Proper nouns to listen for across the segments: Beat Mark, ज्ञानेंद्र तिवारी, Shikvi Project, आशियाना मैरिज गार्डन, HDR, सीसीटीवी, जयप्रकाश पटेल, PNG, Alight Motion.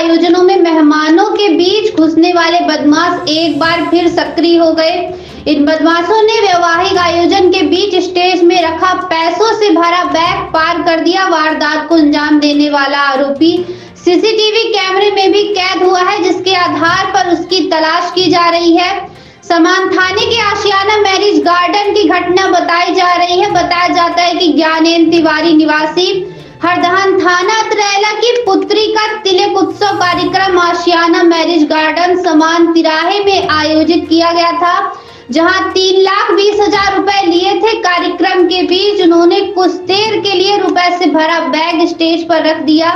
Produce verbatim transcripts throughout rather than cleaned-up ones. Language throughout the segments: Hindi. आयोजनों में मेहमानों के बीच घुसने वाले बदमाश एक बार फिर सक्रिय हो गए। इन बदमाशों ने वैवाहिक आयोजन के बीच स्टेज में रखा पैसों से भरा बैग पार कर दिया। वारदात को अंजाम देने वाला आरोपी सीसीटीवी कैमरे में भी कैद हुआ है, जिसके आधार पर उसकी तलाश की जा रही है। समान थाने के आशियाना मैरिज गार्डन की घटना बताई जा रही है। बताया जाता है कि ज्ञानेंद्र तिवारी निवासी हरदहन थाना त्रेला की पुत्री का तिलक उत्सव कार्यक्रम आशियाना मैरिज गार्डन समान तिराहे में आयोजित किया गया था, जहां तीन लाख बीस हजार रूपए लिए थे। कार्यक्रम के बीच उन्होंने कुछ देर के लिए रुपए से भरा बैग स्टेज पर रख दिया।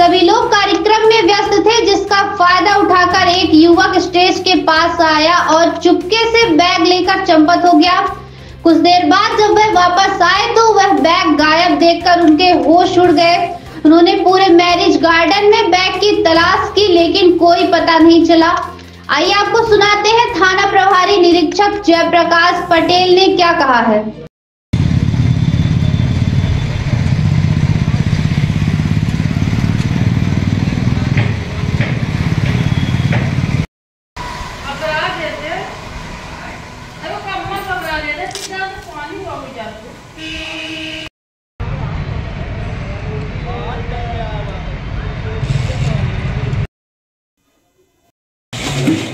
सभी लोग कार्यक्रम में व्यस्त थे, जिसका फायदा उठाकर एक युवक स्टेज के पास आया और चुपके से बैग लेकर चंपत हो गया। कुछ देर बाद जब वह वापस आए तो वह बैग गायब देखकर उनके होश उड़ गए। उन्होंने पूरे मैरिज गार्डन में बैग की तलाश की, लेकिन कोई पता नहीं चला। आइए आपको सुनाते हैं थाना प्रभारी निरीक्षक जयप्रकाश पटेल ने क्या कहा है।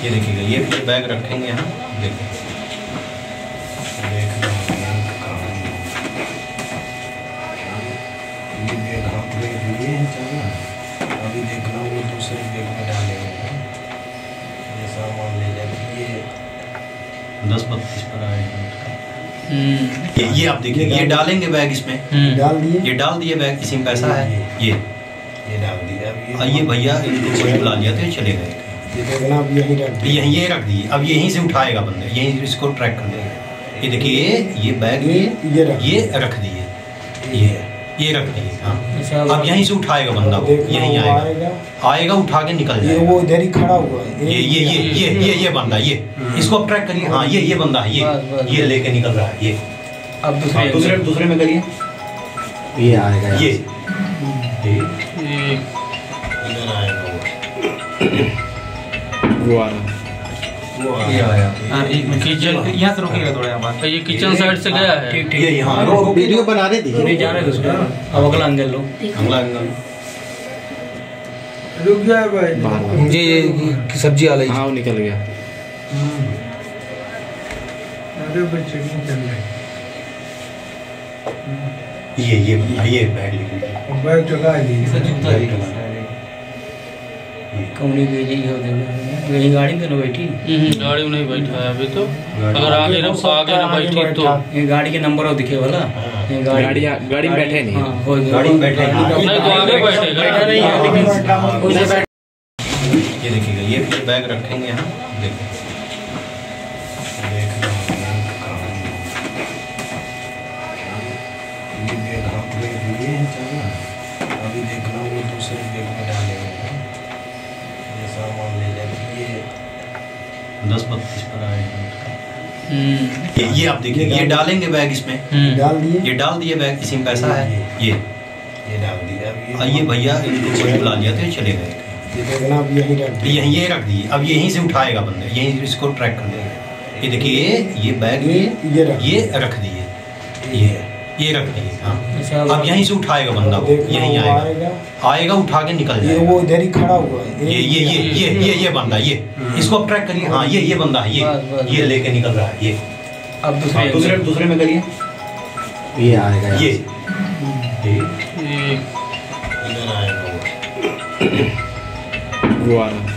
ये देखिएगा, ये फिर बैग रखेंगे यहाँ। अभी देख रहा हूँ, दूसरे बैग में डालेंगे ये सामान ले जाएंगे। ये दस बत्तीस पर आएगा। ये आप देखिए, ये डालेंगे बैग, इसमें डाल दिए, ये डाल दिए बैग, इसी में पैसा है, ये ये डाल दिया। ये भैया इनको बुला लिया तो चले गए। अब यही यही ये रख दिए। अब यहीं से उठाएगा बंदे, यहीं इसको ट्रैक कर लेगा। ये देखिए, ये बैग ये ये रख, ये रख दिए, ये ये रख दिए। हाँ, अब यहीं से उठाएगा बंदा, यहीं आएगा आएगा उठा के निकल जाएगा। वो इधर ही खड़ा हुआ है, ये ये ये ये ये ये बंदा, ये इसको आप ट्रैक करिए। हाँ, ये ये बंदा है, ये ये लेके निकल रहा है। ये अब दूसरे दूसरे दूसरे में करिए, ये आएगा, ये इधर आएगा। वो वो आया आया एक मिनट, यहाँ से रुकेगा थोड़ा। यहाँ ये किचन साइड से गया है, ये यहाँ वीडियो बना रहे थे, नहीं जा रहे थे। अब अगला एंगल लो, अगला एंगल रुक जाए भाई जी। ये सब्जी वाला, हाँ, वो निकल गया। अरे बच्चे निकल गए। ये ये ये बैग निकल, बैग चला गया। कौन यही गाड़ी में ना बैठी, गाड़ी में नहीं बैठा है अभी तो। अगर आगे ना आगे ना बैठी तो ये गाड़ी के नंबर हो दिखे वाला, गाड़ी गाड़ी में बैठे नहीं, गाड़ी में बैठे नहीं तो आगे बैठे बैठा नहीं है। लेकिन ये देखिएगा, ये बैग रखेंगे यहाँ। देखिए अभी देख रहा हूँ, दूसरे बैग में डालेंगे सामान ले जाएंगे। ये दस बत्तीस पर आएगा। ये ये आप देखिए, ये डालेंगे बैग, इसमें डाल दिए, ये डाल दिए बैग, इसी में पैसा है, ये ये डाल दिया। ये भैया इनको बुला लिया तो चले गए। यहीं ये रख दिए। अब यहीं से उठाएगा बंदे, यहीं इसको ट्रैक कर लेगा। ये देखिए, ये बैग ये ये रख दिए, ये ये रख दिए। हाँ, अब यहीं से उठाएगा बंदा, यहीं आएगा आएगा उठा के निकल जाएगा। वो इधर ही खड़ा हुआ है, ये ये ये ये ये ये बंदा, ये इसको आप ट्रैक करिए। हाँ, ये ये बंदा है, ये ये लेके निकल रहा है। ये अब दूसरे दूसरे दूसरे में करिए, ये आएगा, ये इधर आएगा। वो आएगा,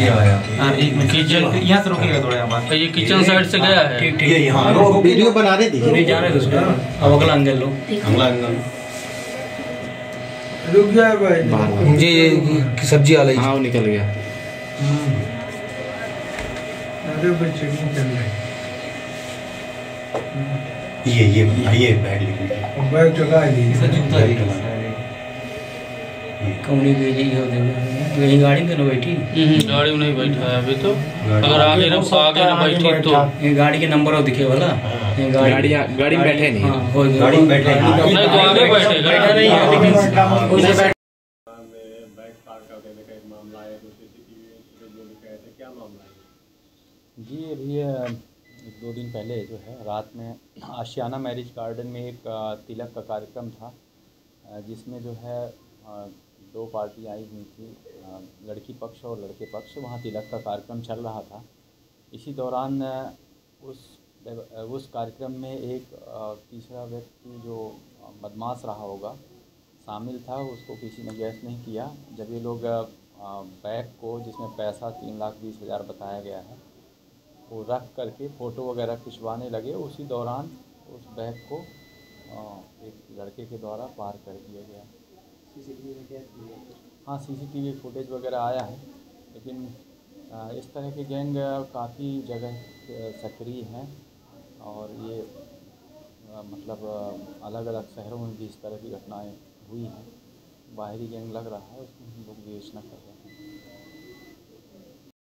ये आया। हाँ, एक मिनट, यहाँ से रुकेगा थोड़ा। यहाँ ये किचन साइड से गया है, ये यहाँ वीडियो बना रहे थे, नहीं जा रहे थे। अब अगला एंगल लो, अगला एंगल रुक जाए भाई जी। ये सब्जी वाला, हाँ, वो निकल गया। अरे बच्चे निकल गए। ये ये ये बैग निकल, बैग चला गया। कौन यही गाड़ी में ना बैठी, गाड़ी में नहीं बैठा है अभी तो। अगर आगे ना आगे ना बैठी तो ये गाड़ी के नंबर हो दिखे वाला, गाड़ी गाड़ी में बैठे नहीं, गाड़ी में बैठे नहीं तो आगे बैठे बैठा नहीं है। लेकिन बैग पार कर जी अभी एक दो दिन पहले जो है रात में आशियाना मैरिज गार्डन में एक तिलक का कार्यक्रम था, जिसमें जो है दो पार्टी आई हुई थी, लड़की पक्ष और लड़के पक्ष। वहाँ तिलक का कार्यक्रम चल रहा था। इसी दौरान उस उस कार्यक्रम में एक तीसरा व्यक्ति जो बदमाश रहा होगा शामिल था, उसको किसी ने गैस नहीं किया। जब ये लोग बैग को, जिसमें पैसा तीन लाख बीस हज़ार बताया गया है, वो रख करके फ़ोटो वगैरह खिंचवाने लगे, उसी दौरान उस बैग को एक लड़के के द्वारा पार कर दिया गया। सीसीटीवी में क्या किया? हाँ, सीसीटीवी फुटेज वगैरह आया है, लेकिन इस तरह के गैंग काफ़ी जगह सक्रिय हैं और ये मतलब अलग अलग शहरों में भी इस तरह की घटनाएं हुई हैं। बाहरी गैंग लग रहा है, उसमें हम लोग विवेचना कर रहे हैं।